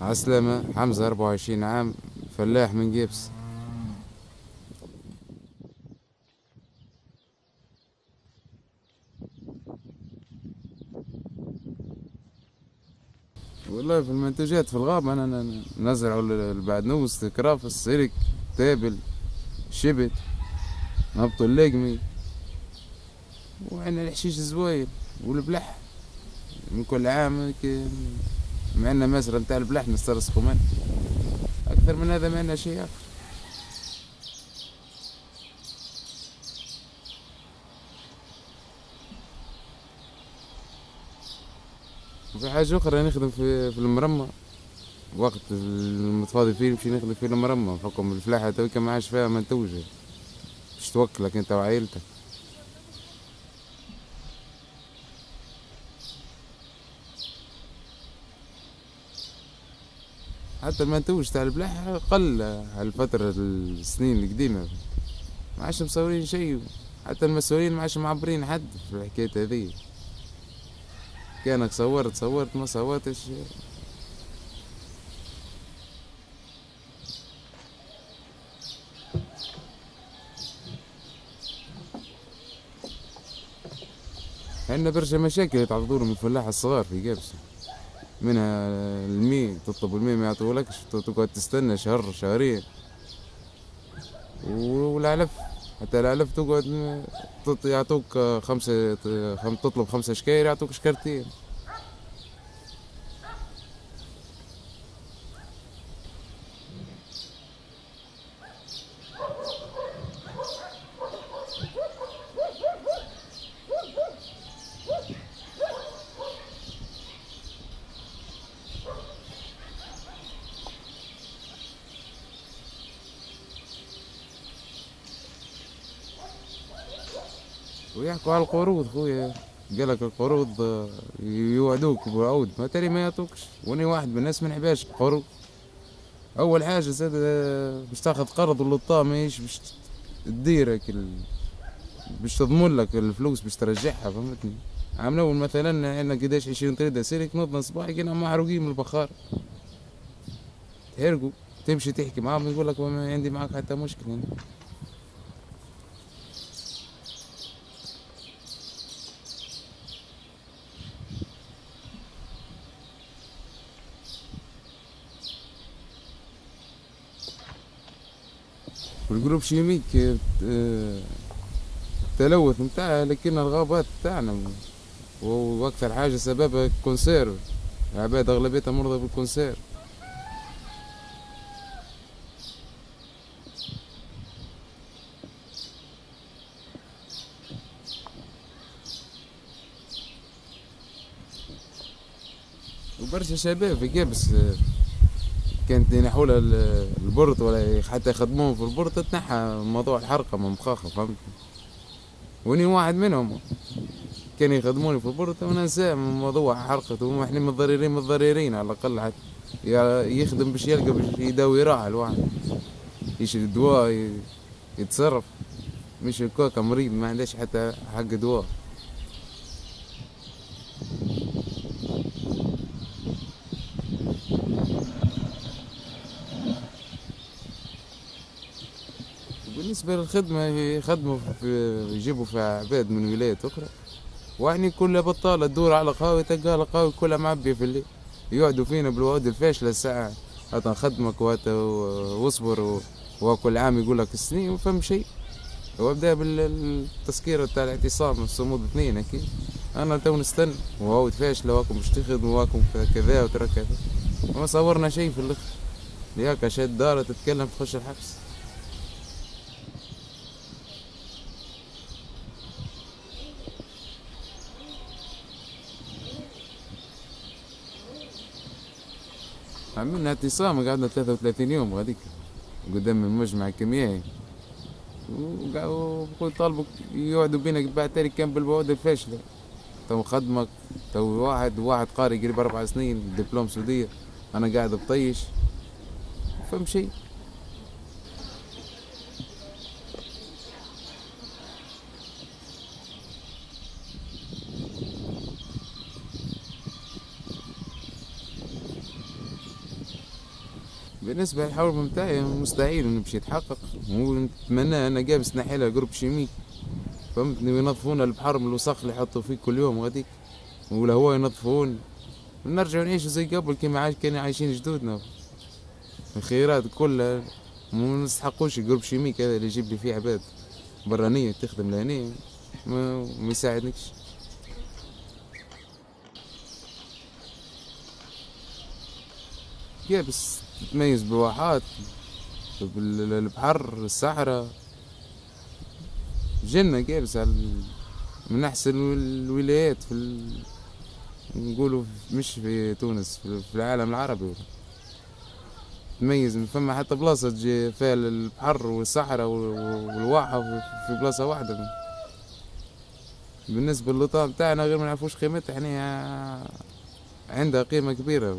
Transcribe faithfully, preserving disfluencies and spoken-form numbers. عسلامة حمزة أربعة وعشرين عام، فلاح من قابس. والله في المنتجات في الغابة أنا نزرع البعدنوس، الكرافس، السرك، تابل، شبت، نبط اللقمي، وعنا الحشيش الزوايل والبلح. من كل عام معنا مسرة نتاع البلح نسترزقو منه، أكثر من هذا معنا شيء آخر. وفي حاجة أخرى نخدم في في المرمى، وقت المتفاضي فيه نمشي نخدم في المرمى، بحكم الفلاحة تويكا ما عادش فيها ما نتوجه، باش توكلك أنت وعائلتك. حتى المنتوج تاع البلاح قل على الفترة السنين القديمة، ما عادش مصورين شيء، حتى المسؤولين ما عادش معبرين حد في الحكاية هذه. كانك صورت صورت ما صورتش. عندنا برشا مشاكل يتعرضوا لهم الفلاح الصغار في قابس، منها المي، تطلب المي ما يعطولكش، تقعد تستنى شهر شهرين، والعلف حتى العلف تقعد يعطوك خمسة، تطلب خمسة شكاير يعطوك شكرتين. ويحكوا على القروض خويا، قالك القروض يوعدوك بعود ما تري ما يعطوكش، وانا واحد من الناس ما نحبهاش القروض. اول حاجه زاد باش تاخذ قرض واللطا ماهيش باش تديرك ال... باش تضمن لك الفلوس باش ترجعها، فهمتني؟ عام اول مثلا عندنا قداش عشرين طريده سيرك، نوض صباحي كنا محروقين من البخار، تحرقوا تمشي تحكي معاهم يقول لك ما عندي معاك حتى مشكله يعني. والجروب شيميك التلوث نتاعها لكن الغابات نتاعنا، واكثر حاجه سببها الكونسير، العباد اغلبيتها مرضى بالكونسير. وبرشا شباب في قابس كانت ينحوا لها البرد ولا حتى يخدموهم في البرد، تنحى موضوع الحرقه من مخاخه، فهمت؟ واني واحد منهم كان يخدموني في البرد وانا نساه من موضوع حرقته، واحنا متضررين متضررين على الاقل حتى يخدم باش يلقى باش يداوي راعي الواحد، يشري دواء يتصرف، مش هكاك مريض ما عندهاش حتى حق دواء. بالنسبة للخدمة يخدموا يجيبوا في عباد من ولايات أخرى، ويعني كلها بطالة تدور على قهاوي، تلقاها القهاوي كلها معبية في الليل، يقعدوا فينا بالوعود الفاشلة الساعة هات نخدمك وهات واصبر وكل عام يقول لك السنين وما فهم شيء. وابدأ بالتسكيرة تاع الاعتصام الصمود اثنين أكيد، أنا تو نستنى وعود فاشلة واكم باش تخدموا واكم كذا وترى كذا، وما صورنا شيء في الآخر، لياك شاد دارة تتكلم تخش الحبس. عملنا اعتصام قعدنا ثلاثة وثلاثين يوم غاديك قدام المجمع الكيميائي، وبقول طالبوا يقعدوا بينا بعد تاري كان بالبعود الفاشله، تو خدمك تو واحد واحد قاري قريب أربع سنين دبلوم سعوديه، أنا قاعد بطيش فهم شي. بالنسبه للحوار متاعي مستحيل انه باش يتحقق، ونتمنى انا قابس نحيلها جروب شيمي فهمتني، وينظفونا البحر من الوسخ اللي يحطوا فيه كل يوم غاديك، ولا هو ينظفون ونرجعوا نعيشوا زي قبل كيما عايش كانوا عايشين جدودنا. الخيرات كلها ما نستحقوش الجروب شيميك هذا اللي يجيب لي فيه عباد برانيه تخدم لهنا ما يساعدنيش. قابس تتميز بواحات بالبحر الصحراء جنة. قابس من أحسن الولايات في ال... نقولوا مش في تونس، في العالم العربي تميز. فما حتى بلاصة تجي فيها البحر والصحراء والواحة في بلاصة واحدة. بالنسبة للوطن تاعنا غير ما نعرفوش قيمتها، احنا عندها قيمة كبيرة.